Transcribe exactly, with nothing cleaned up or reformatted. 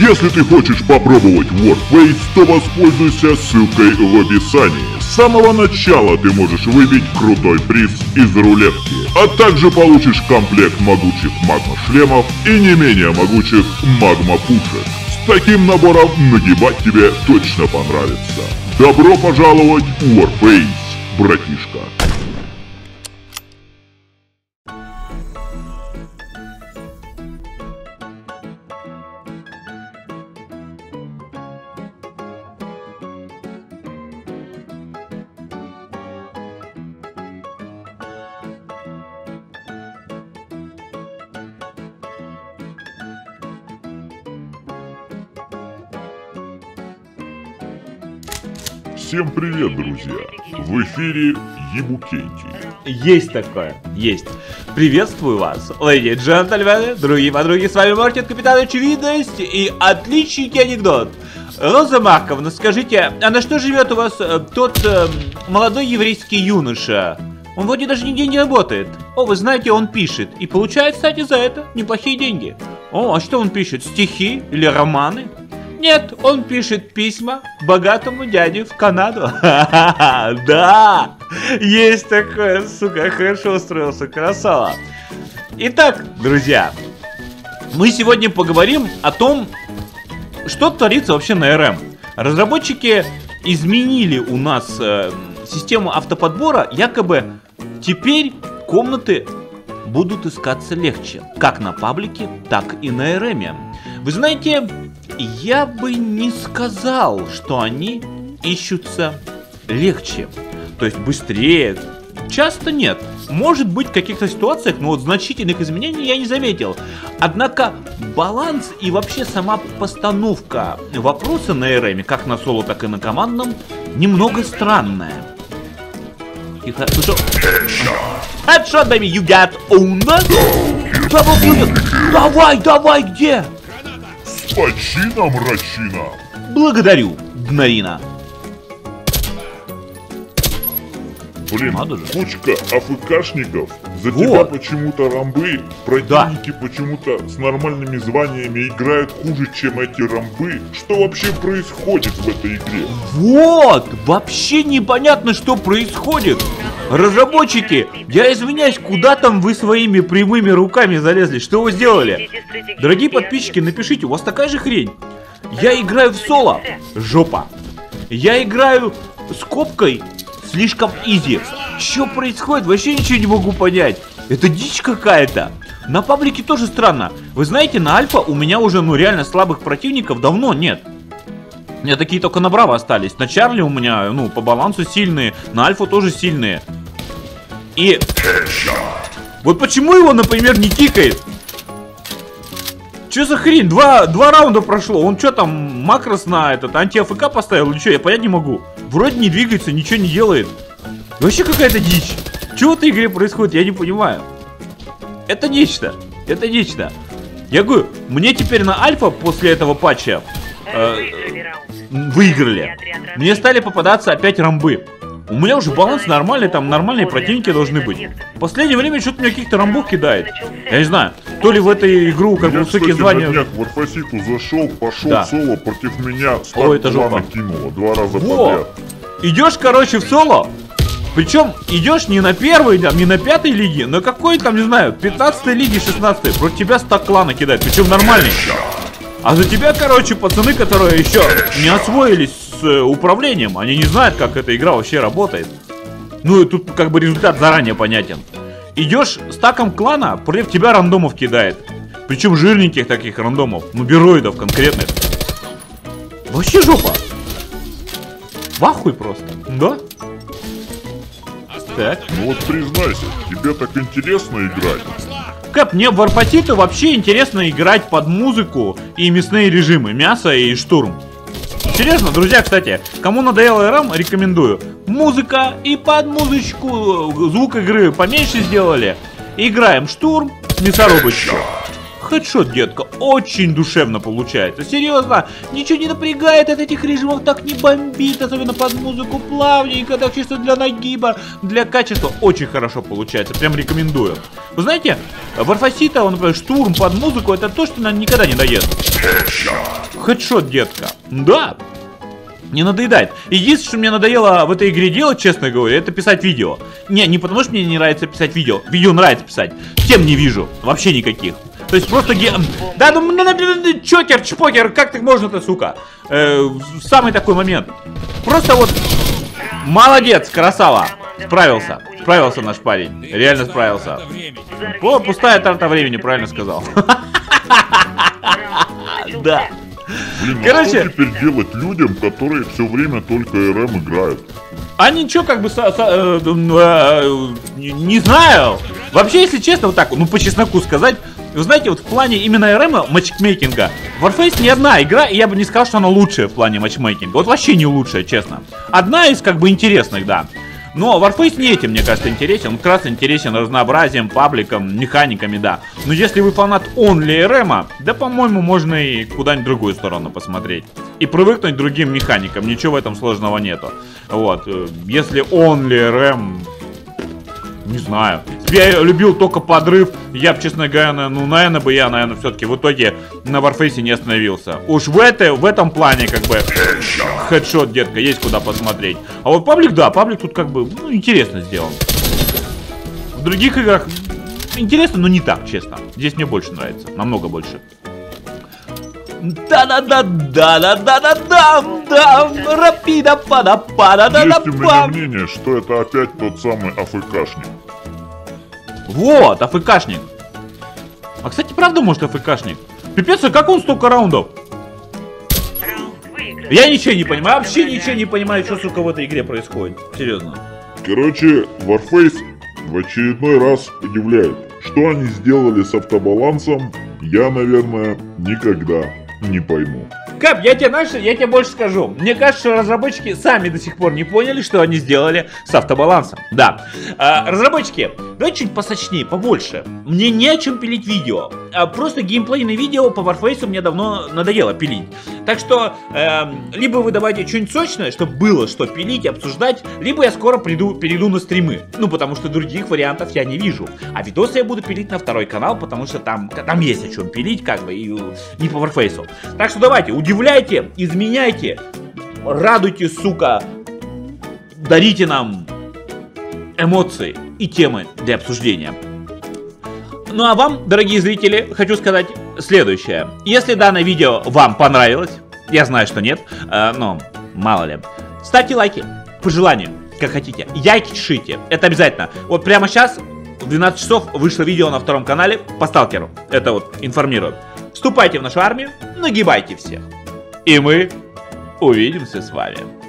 Если ты хочешь попробовать Warface, то воспользуйся ссылкой в описании. С самого начала ты можешь выбить крутой приз из рулетки, а также получишь комплект могучих магма-шлемов и не менее могучих магма-пушек. С таким набором нагибать тебе точно понравится. Добро пожаловать в Warface, братишка! Всем привет, друзья! В эфире Ебукейки. Есть такое, есть. Приветствую вас, леди и джентльмены, другие подруги, с вами Мартин, капитан очевидность и отличненький анекдот. Роза Маковна, скажите, а на что живет у вас э, тот э, молодой еврейский юноша? Он вроде даже нигде не работает. О, вы знаете, он пишет и получает, кстати, за это неплохие деньги. О, а что он пишет, стихи или романы? Нет, он пишет письма богатому дяде в Канаду. Ха-ха-ха, да, есть такое, сука, хорошо устроился, красава. Итак, друзья, мы сегодня поговорим о том, что творится вообще на эр эм. Разработчики изменили у нас э, систему автоподбора, якобы теперь комнаты будут искаться легче, как на паблике, так и на эр эм. Вы знаете, я бы не сказал, что они ищутся легче, то есть быстрее. Часто нет. Может быть, в каких-то ситуациях, но вот значительных изменений я не заметил. Однако баланс и вообще сама постановка вопроса на эр эм, как на соло, так и на командном, немного странная. Тихо, слышал? Headshot, baby, you got owned. Давай, давай, где? Почина, мрачина. Благодарю, Гнарина. Блин, кучка АФКшников. За вот. Тебя почему-то рамбы. Противники да. Почему-то с нормальными званиями играют хуже, чем эти рамбы. Что вообще происходит в этой игре? Вот, вообще непонятно, что происходит. Разработчики, я извиняюсь, куда там вы своими прямыми руками залезли? Что вы сделали? Дорогие подписчики, напишите, у вас такая же хрень. Я играю в соло. Жопа. Я играю с копкой. Слишком изи. Что происходит? Вообще ничего не могу понять. Это дичь какая-то. На паблике тоже странно. Вы знаете, на альфа у меня уже ну реально слабых противников давно нет. У меня такие только на браво остались. На Чарли у меня, ну, по балансу сильные. На альфа тоже сильные. И... вот почему его, например, не тикает? Че за хрень? Два, два раунда прошло. Он что там, макрос на этот анти-АФК поставил? Или что? Я понять не могу. Вроде не двигается, ничего не делает. Вообще какая-то дичь. Чего в этой игре происходит, я не понимаю. Это нечто. Это нечто. Я говорю, мне теперь на альфа после этого патча э, выиграли. Мне стали попадаться опять рамбы. У меня уже баланс нормальный, там нормальные противники должны быть. В последнее время что-то мне каких-то рамбов кидает. Я не знаю, то ли в этой игру как бы высокие звания... Я, кстати, на днях в Warface зашел, пошел да. соло против меня, старт плана кинула два раза Во! подряд. Идешь, короче, в соло, причем идешь не на первой, не на пятой лиге, но какой там, не знаю, пятнадцатой лиги, шестнадцатой, против тебя стак клана кидает, причем нормальный. А за тебя, короче, пацаны, которые еще не освоились с э, управлением, они не знают, как эта игра вообще работает. Ну и тут как бы результат заранее понятен. Идешь с таком клана, против тебя рандомов кидает. Причем жирненьких таких рандомов, ну нубероидов конкретных. Вообще жопа. Вахуй просто, да? Так. Ну вот признайся, тебе так интересно играть. Кэп, мне в Варпаситу вообще интересно играть под музыку и мясные режимы, мясо и штурм. Серьезно, друзья, кстати, кому надоело эр эм, рекомендую. Музыка и под музычку, звук игры поменьше сделали. Играем штурм, мясорубочку. Хедшот, детка, очень душевно получается. Серьезно, ничего не напрягает от этих режимов, так не бомбит, особенно под музыку плавненько, так чисто для нагиба, для качества. Очень хорошо получается, прям рекомендую. Вы знаете, Warface, он штурм под музыку, это то, что нам никогда не доест. Хедшот. Хедшот, детка. Да. Не надоедает. Единственное, что мне надоело в этой игре делать, честно говоря, это писать видео. Не, не потому что мне не нравится писать видео. Видео нравится писать. Тем не вижу. Вообще никаких. То есть просто ге... Да, ну, чокер, чпокер, как так можно-то, сука? Э, самый такой момент. Просто вот... Молодец, красава. Справился. Справился наш парень. Реально справился. Пустая тарта времени, правильно сказал. Да. Блин, короче, а что теперь делать людям, которые все время только РМ играют? А ничего, как бы, со, со, э, э, не, не знаю. Вообще, если честно, вот так, ну по чесноку сказать, вы знаете, вот в плане именно РМ матчмейкинга, Warface не одна игра, и я бы не сказал, что она лучшая в плане матчмейкинга. Вот вообще не лучшая, честно. Одна из, как бы, интересных, да. Но Warface не этим, мне кажется, интересен. Он как раз интересен разнообразием, пабликом, механиками, да. Но если вы фанат онли РМа, да, по-моему, можно и куда-нибудь в другую сторону посмотреть. И привыкнуть к другим механикам, ничего в этом сложного нету. Вот, если онли РМ, не знаю. Я любил только подрыв, я бы, честно говоря, ну, наверное, бы я, наверное, все-таки в итоге на Warface не остановился. Уж в, это, в этом плане, как бы, хедшот, детка, есть куда посмотреть. А вот паблик, да, паблик тут, как бы, ну, интересно сделан. В других играх интересно, но не так, честно. Здесь мне больше нравится, намного больше. Да-да-да-да-да-да-да-да-да, рапида пада пада да да. Есть у меня мнение, что это опять тот самый АФКшник. Вот, АФКшник. А, кстати, правда, может, АФКшник? Пипец, а как он столько раундов? Я ничего не понимаю, вообще ничего не понимаю, что, сука, в этой игре происходит. Серьезно. Короче, Warface в очередной раз удивляет. Что они сделали с автобалансом, я, наверное, никогда не пойму. Кап, я тебе, знаешь, я тебе больше скажу. Мне кажется, что разработчики сами до сих пор не поняли, что они сделали с автобалансом. Да. А, разработчики, давайте чуть посочнее, побольше. Мне не о чем пилить видео. А просто геймплейное видео по Warface мне давно надоело пилить. Так что, э, либо вы давайте что-нибудь сочное, чтобы было что пилить, обсуждать, либо я скоро приду, перейду на стримы. Ну, потому что других вариантов я не вижу. А видосы я буду пилить на второй канал, потому что там, там есть о чем пилить, как бы, и не по Warface. Так что давайте, удивляйтесь. Удивляйте, изменяйте, радуйте, сука, дарите нам эмоции и темы для обсуждения. Ну а вам, дорогие зрители, хочу сказать следующее. Если данное видео вам понравилось, я знаю, что нет, но мало ли, ставьте лайки, по желанию, как хотите, яйкишите, это обязательно. Вот прямо сейчас в двенадцать часов вышло видео на втором канале по сталкеру, это вот информирую. Вступайте в нашу армию, нагибайте всех. И мы увидимся с вами.